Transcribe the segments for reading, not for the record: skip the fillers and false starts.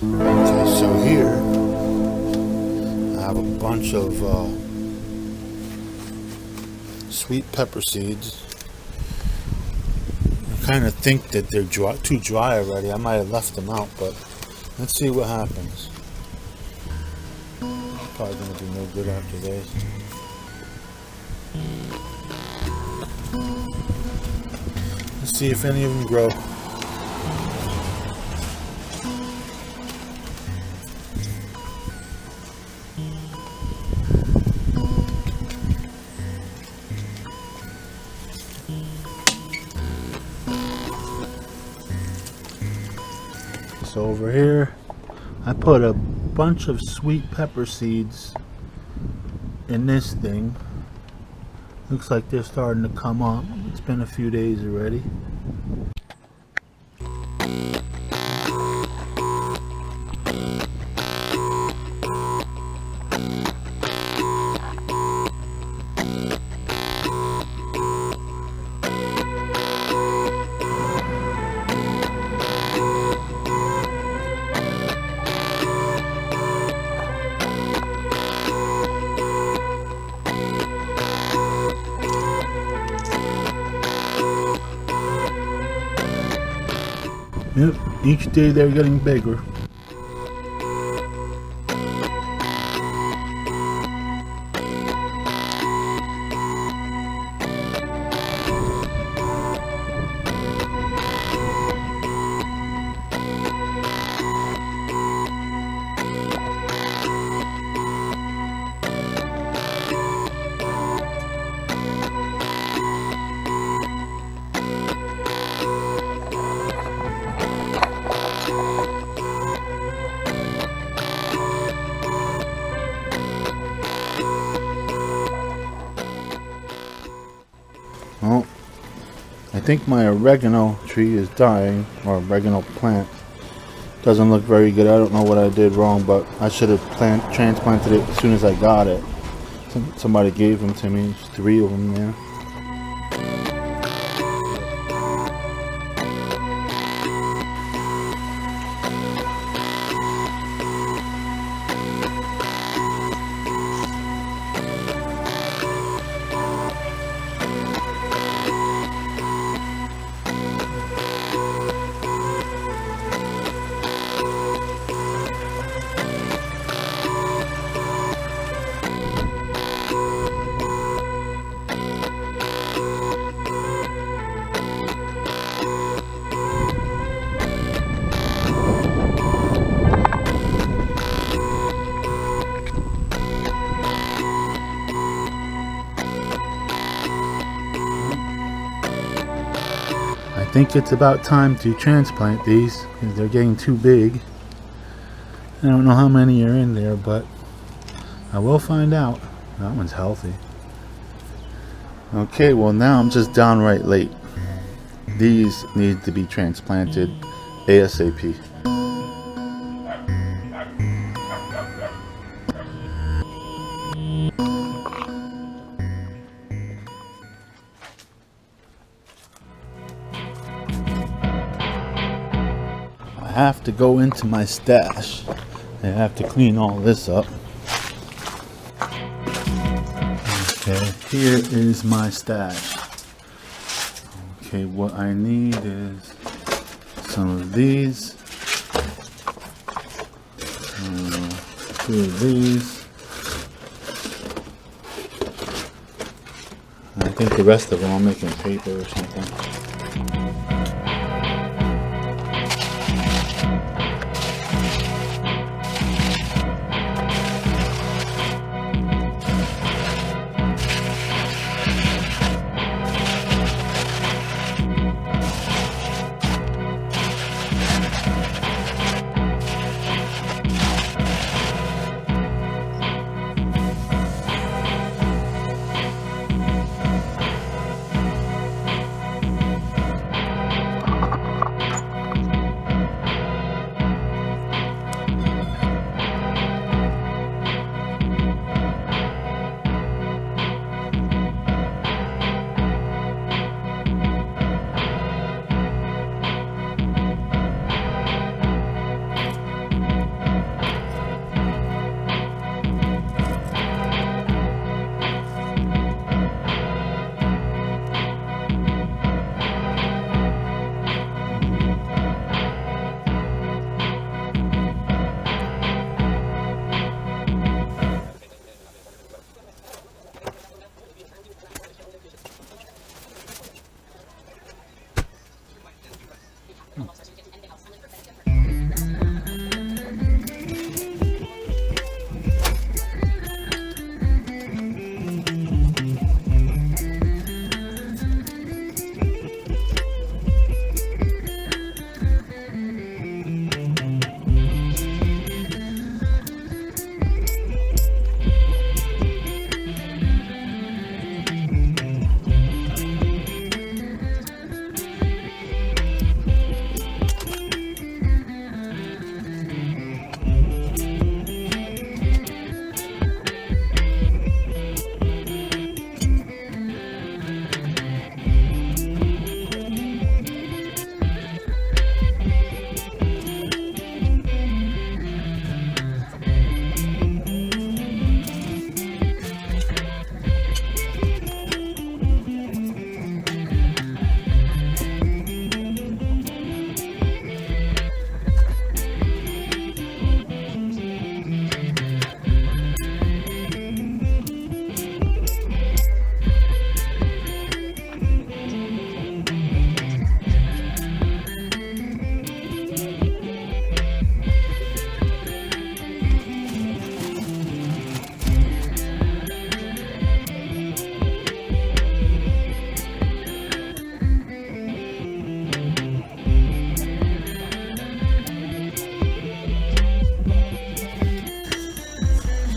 So here I have a bunch of sweet pepper seeds. I kind of think that they're dry, too dry already. I might have left them out, but let's see what happens. Probably going to do no good after this. Let's see if any of them grow. So over here, I put a bunch of sweet pepper seeds in this thing. Looks like they're starting to come up. It's been a few days already. Yep, each day they're getting bigger. Oh, I think my oregano tree is dying, or oregano plant. Doesn't look very good. I don't know what I did wrong, but I should have transplanted it as soon as I got it. Somebody gave them to me. There's 3 of them there. I think it's about time to transplant these because they're getting too big. I don't know how many are in there, but I will find out. That one's healthy. Okay, well now I'm just downright late. These need to be transplanted ASAP. I have to go into my stash and I have to clean all this up. Okay, here is my stash. Okay, what I need is some of these, 2 of these. I think the rest of them I'll make in paper or something.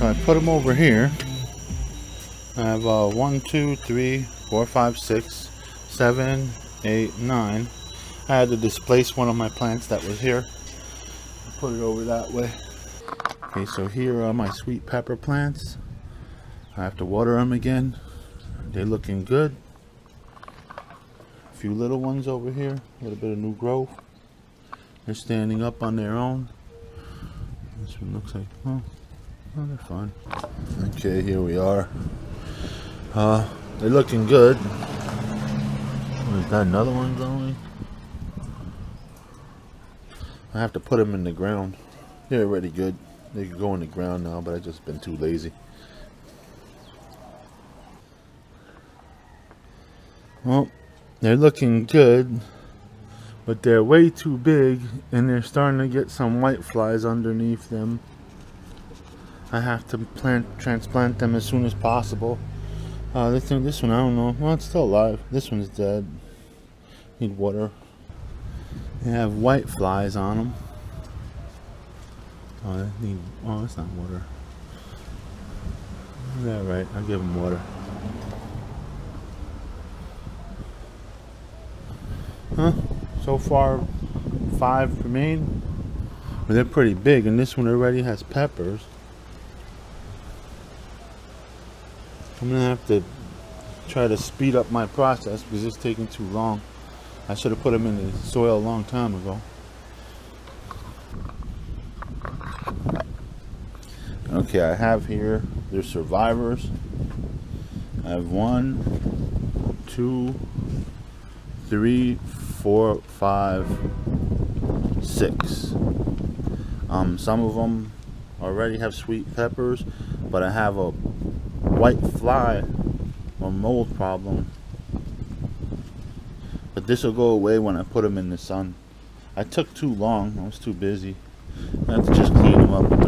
So I put them over here. I have 1, 2, 3, 4, 5, 6, 7, 8, 9. I had to displace one of my plants that was here. Put it over that way. Okay, so here are my sweet pepper plants. I have to water them again. They're looking good. A few little ones over here. A little bit of new growth. They're standing up on their own. This one looks like, oh, they're fine. Okay, here we are. They're looking good. Is that another one going? I have to put them in the ground. They're already good. They can go in the ground now, but I've just been too lazy. Well, they're looking good, but they're way too big, and they're starting to get some white flies underneath them. I have to transplant them as soon as possible. This one, I don't know. Well, it's still alive. This one's dead. Need water. They have white flies on them. Oh, that's not water. Yeah, right. I'll give them water. Huh? So far, 5 remain. But they're pretty big, and this one already has peppers. I'm gonna have to try to speed up my process because it's taking too long. I should have put them in the soil a long time ago. Okay, I have here, they're survivors. I have 1, 2, 3, 4, 5, 6. Some of them already have sweet peppers, but I have a white fly or mold problem. But this will go away when I put them in the sun. I took too long. I was too busy. I have to just clean them up and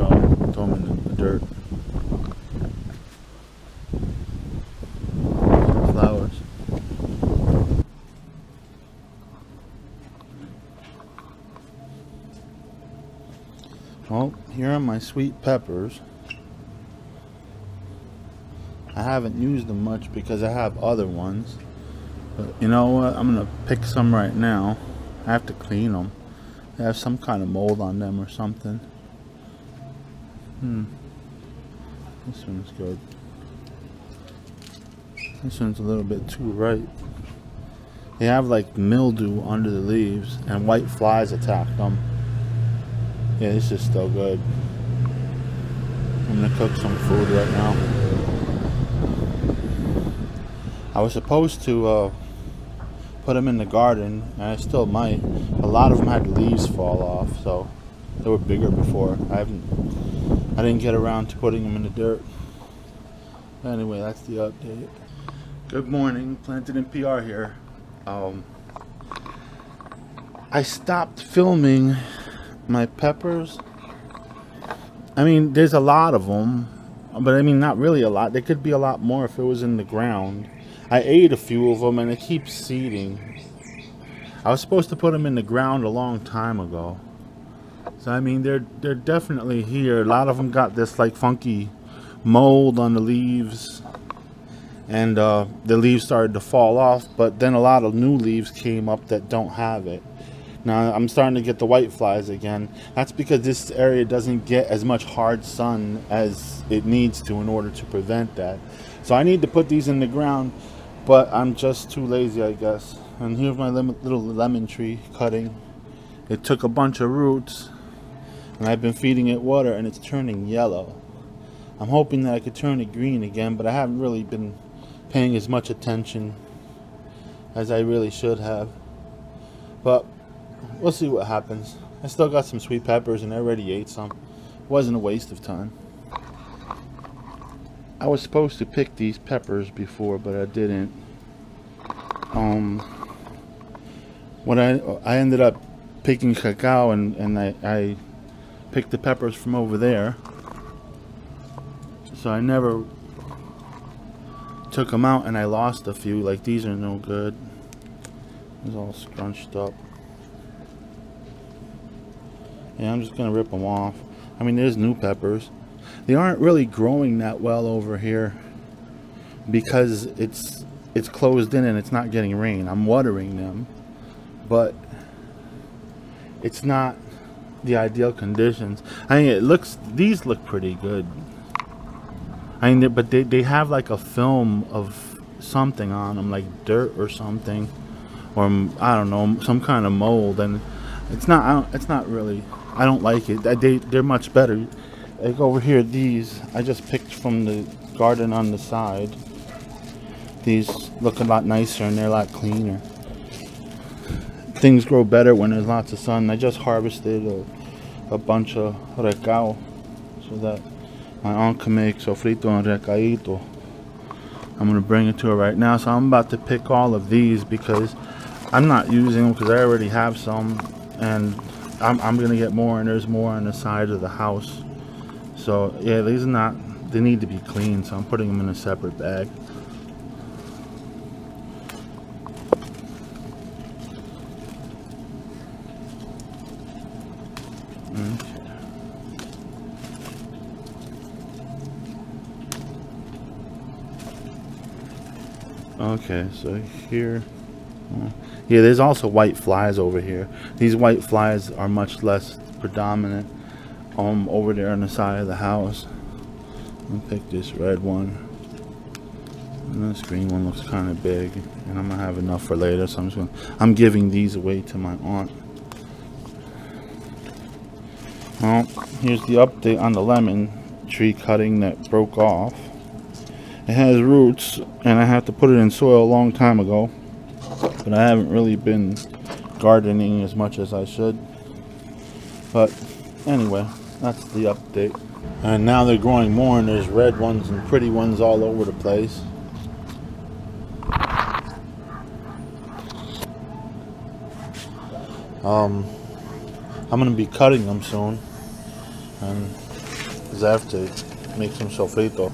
throw them in the dirt. Flowers. Well, here are my sweet peppers. I haven't used them much because I have other ones. But you know what? I'm going to pick some right now. I have to clean them. They have some kind of mold on them or something. This one's good. This one's a little bit too ripe. They have like mildew under the leaves and white flies attack them. Yeah, this is still good. I'm going to cook some food right now. I was supposed to put them in the garden, and I still might. A lot of them had leaves fall off, so they were bigger before. I didn't get around to putting them in the dirt. Anyway, that's the update. Good morning, Planted in PR here. I stopped filming my peppers. I mean, there's a lot of them, but I mean, not really a lot. There could be a lot more if it was in the ground. I ate a few of them and it keeps seeding. I was supposed to put them in the ground a long time ago. So I mean, they're definitely here. A lot of them got this like funky mold on the leaves, and the leaves started to fall off, but then a lot of new leaves came up that don't have it. Now I'm starting to get the white flies again. That's because this area doesn't get as much hard sun as it needs to in order to prevent that. So I need to put these in the ground, but I'm just too lazy, I guess. And here's my little lemon tree cutting. It took a bunch of roots, and I've been feeding it water, and it's turning yellow. I'm hoping that I could turn it green again, but I haven't really been paying as much attention as I really should have. But we'll see what happens. I still got some sweet peppers, and I already ate some. It wasn't a waste of time. I was supposed to pick these peppers before, but I didn't. I ended up picking recao, and I picked the peppers from over there. So I never took them out, and I lost a few. Like, these are no good. It's all scrunched up. Yeah, I'm just gonna rip them off. I mean, there's new peppers. They aren't really growing that well over here because it's closed in and it's not getting rain. I'm watering them, but it's not the ideal conditions. I mean, these look pretty good. I mean, but they have like a film of something on them, like dirt or something, or I don't know, some kind of mold, and I don't like it. They're much better. Like over here, these I just picked from the garden on the side. These look a lot nicer and they're a lot cleaner. Things grow better when there's lots of sun. I just harvested a bunch of recao so that my aunt can make sofrito and recaito. I'm gonna bring it to her right now. So I'm about to pick all of these because I'm not using them because I already have some, and I'm gonna get more, and there's more on the side of the house. So yeah, these are not, they need to be cleaned, so I'm putting them in a separate bag. Okay, so here, yeah, there's also white flies over here. These white flies are much less predominant over there on the side of the house. I'm gonna pick this red one, and this green one looks kind of big, and I'm gonna have enough for later, so I'm giving these away to my aunt. Well, here's the update on the lemon tree cutting that broke off. It has roots, and I have to put it in soil a long time ago, but I haven't really been gardening as much as I should. But anyway, that's the update. And now they're growing more, and there's red ones and pretty ones all over the place. I'm going to be cutting them soon, and 'cause I have to make some sofrito.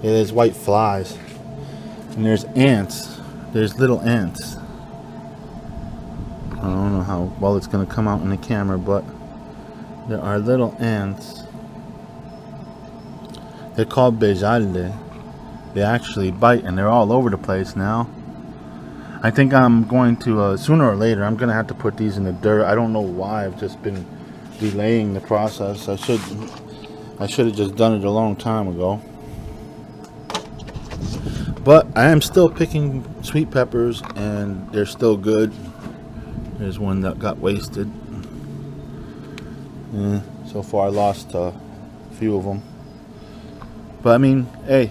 Yeah, there's white flies, and there's ants. There's little ants. I don't know how well it's going to come out in the camera, but there are little ants. They're called bejalde. They actually bite, and they're all over the place now. I think I'm going to, sooner or later, I'm going to have to put these in the dirt. I don't know why. I've just been delaying the process. I should have just done it a long time ago. But I am still picking sweet peppers, and they're still good. There's one that got wasted. Yeah, so far I lost a few of them. But I mean, hey,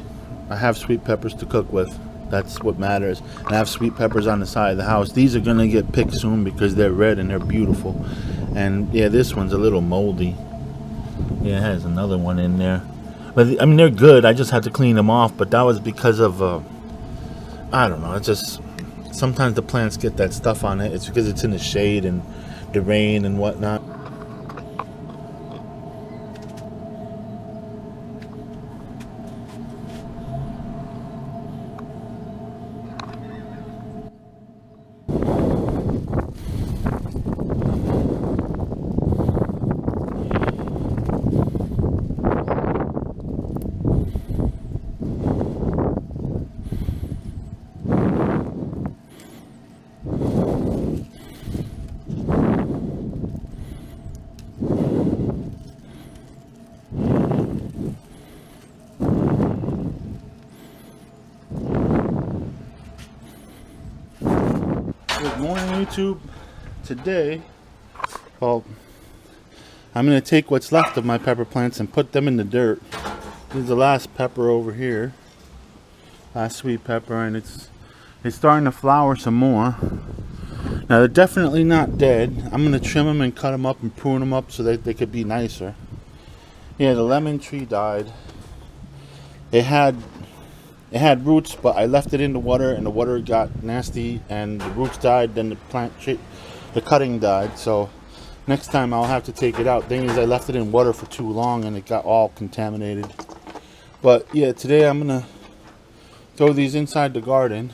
I have sweet peppers to cook with. That's what matters. And I have sweet peppers on the side of the house. These are going to get picked soon because they're red and they're beautiful. And yeah, this one's a little moldy. Yeah, it has another one in there. But I mean, they're good. I just had to clean them off, but that was because of I don't know. It's just sometimes the plants get that stuff on it. It's because it's in the shade and the rain and whatnot. Good morning, YouTube. Today, well, I'm going to take what's left of my pepper plants and put them in the dirt. This is the last pepper over here, last sweet pepper, and it's starting to flower some more. Now, they're definitely not dead. I'm going to trim them and cut them up and prune them up so that they could be nicer. Yeah, the lemon tree died. It had roots, but I left it in the water, and the water got nasty, and the roots died. Then the cutting died. So Next time I'll have to take it out. Thing is, I left it in water for too long and it got all contaminated. But yeah, today I'm gonna throw these inside the garden.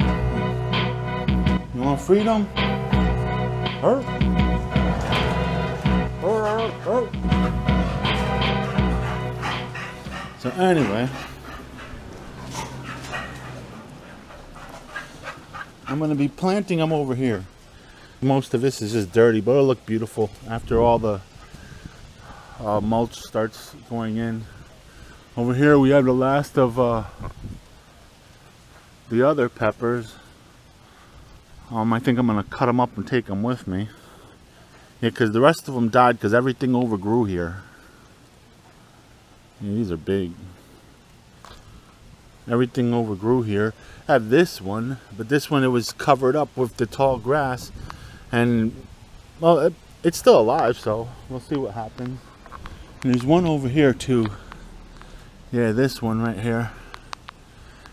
You want freedom? Hurt? So anyway, I'm gonna be planting them over here. Most of this is just dirty, but it'll look beautiful after all the mulch starts going in. Over here we have the last of the other peppers. I think I'm gonna cut them up and take them with me. Yeah, because the rest of them died because everything overgrew here. Yeah, these are big. Everything overgrew here. I have this one, but this one it was covered up with the tall grass. And well, it's still alive, so we'll see what happens. And there's one over here too. Yeah, this one right here.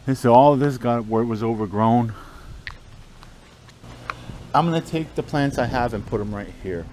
And so all of this got where it was overgrown. I'm gonna take the plants I have and put them right here.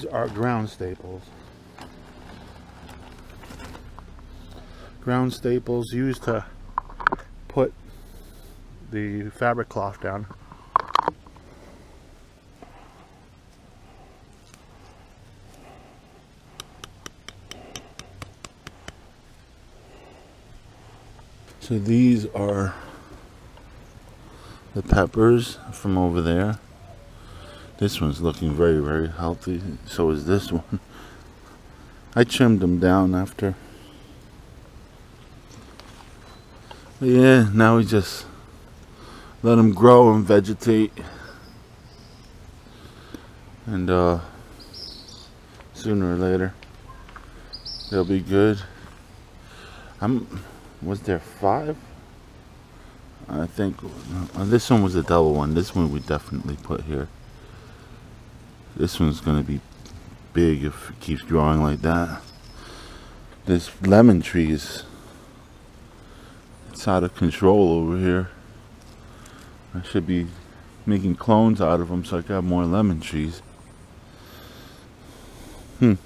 these are ground staples. Ground staples used to put the fabric cloth down. So these are the peppers from over there. This one's looking very, very healthy. So is this one. I trimmed them down after. But yeah, now we just let them grow and vegetate. And sooner or later, they'll be good. Was there 5? I think this one was a double one. This one we definitely put here. This one's gonna be big if it keeps growing like that. This lemon tree is, it's out of control over here. I should be making clones out of them so I can have more lemon trees. So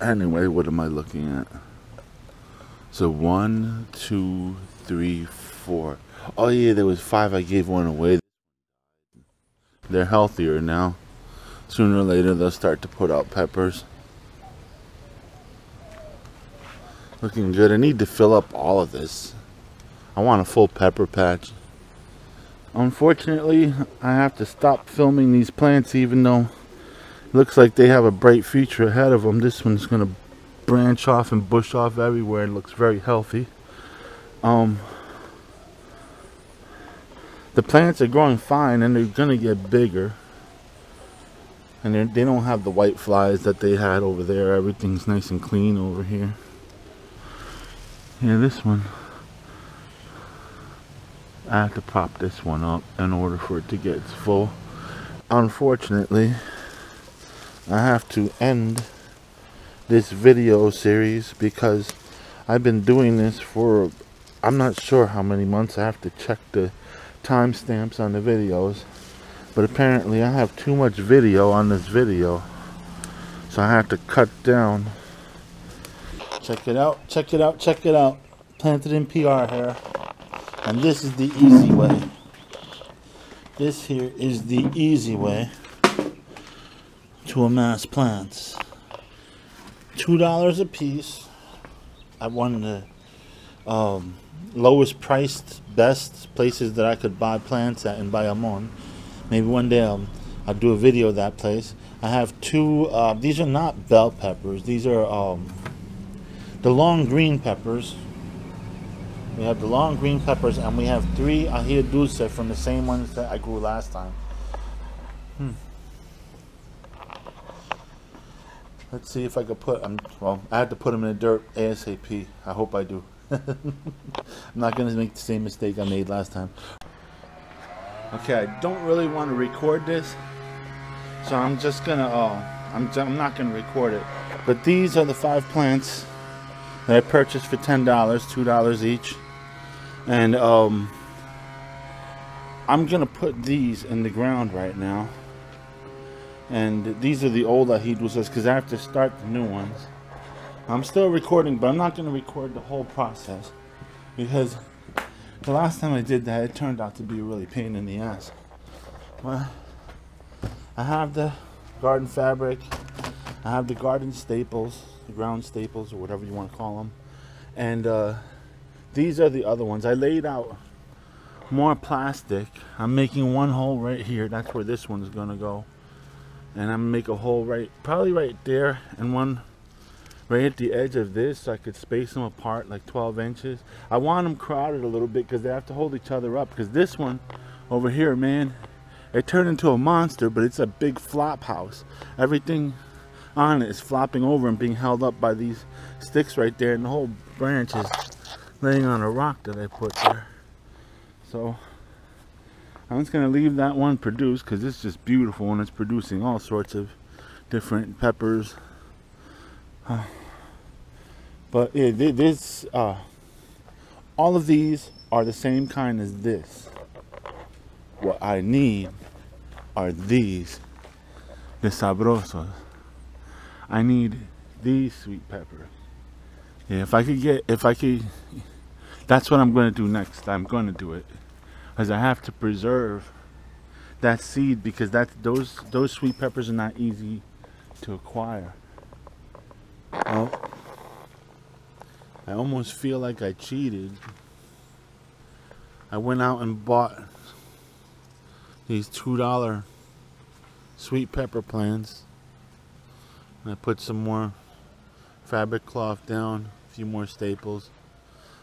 anyway, what am I looking at? So 1, 2, 3, 4. Oh yeah, there was 5. I gave one away. They're healthier now. Sooner or later, they'll start to put out peppers. Looking good. I need to fill up all of this. I want a full pepper patch. Unfortunately, I have to stop filming these plants, even though it looks like they have a bright future ahead of them. This one's gonna branch off and bush off everywhere. It looks very healthy. The plants are growing fine and they're gonna get bigger, and they don't have the white flies that they had over there. Everything's nice and clean over here. Yeah, this one, I have to prop this one up in order for it to get its full. Unfortunately, I have to end this video series because I've been doing this for, I'm not sure how many months. I have to check the timestamps on the videos, but apparently I have too much video on this video, so I have to cut down. Check it out, check it out, check it out. Planted in PR here, and this is the easy way. This here is the easy way to amass plants. $2 a piece at one of the lowest priced, best places that I could buy plants at in Bayamón. Maybe one day I'll do a video of that place. I have 2, these are not bell peppers. These are the long green peppers. We have the long green peppers, and we have 3 ají dulce from the same ones that I grew last time. Let's see if I could put them, well, I had to put them in the dirt ASAP. I hope I do. I'm not going to make the same mistake I made last time. Okay, I don't really want to record this, so I'm just going to, I'm not going to record it. But these are the 5 plants that I purchased for $10, $2 each. And I'm going to put these in the ground right now. And these are the old ají dulces because I have to start the new ones. I'm still recording, but I'm not going to record the whole process because the last time I did that, it turned out to be a really pain in the ass. Well, I have the garden fabric, I have the garden staples, the ground staples, or whatever you want to call them, and these are the other ones. I laid out more plastic. I'm making one hole right here. That's where this one's going to go. And I'm gonna make a hole right, probably right there, and one right at the edge of this, so I could space them apart like 12 inches. I want them crowded a little bit because they have to hold each other up. Because this one over here, man, it turned into a monster, but it's a big flop house. Everything on it is flopping over and being held up by these sticks right there, and the whole branch is laying on a rock that I put there. So I'm just going to leave that one produce because it's just beautiful and it's producing all sorts of different peppers. But yeah, this, all of these are the same kind as this. What I need are these. de sabroso. I need these sweet peppers. Yeah, if I could, that's what I'm going to do next. I'm going to do it because I have to preserve that seed, because those sweet peppers are not easy to acquire. Oh, I almost feel like I cheated. I went out and bought these $2 sweet pepper plants, and I put some more fabric cloth down, a few more staples.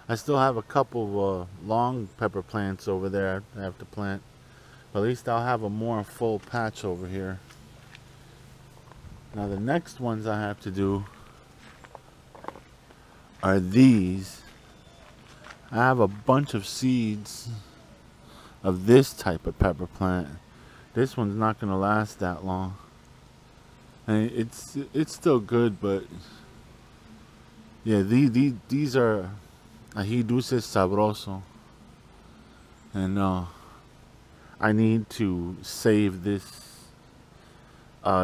I still have a couple long pepper plants over there I have to plant, but at least I'll have a more full patch over here. Now the next ones I have to do are these. I have a bunch of seeds of this type of pepper plant. This one's not gonna last that long. And it's still good, but yeah, these are ají dulce sabroso, and I need to save this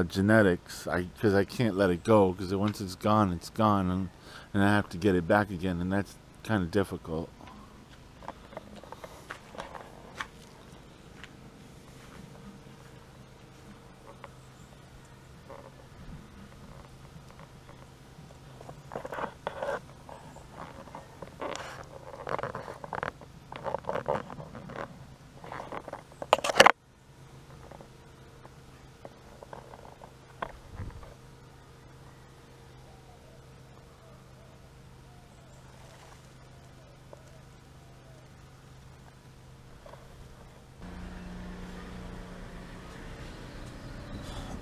genetics, because I can't let it go, because once it's gone, it's gone, and I have to get it back again, and that's kind of difficult.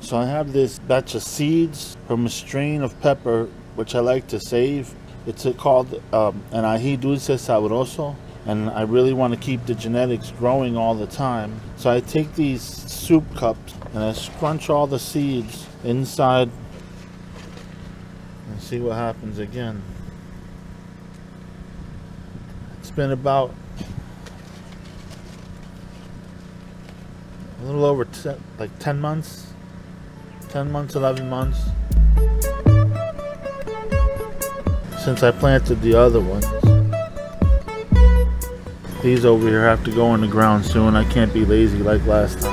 So I have this batch of seeds from a strain of pepper which I like to save. It's called an ají dulce sabroso, and I really want to keep the genetics growing all the time. So I take these soup cups and I scrunch all the seeds inside and see what happens again. It's been about a little over like 10 months. 10 months, 11 months since I planted the other ones. These over here have to go in the ground soon. I can't be lazy like last time.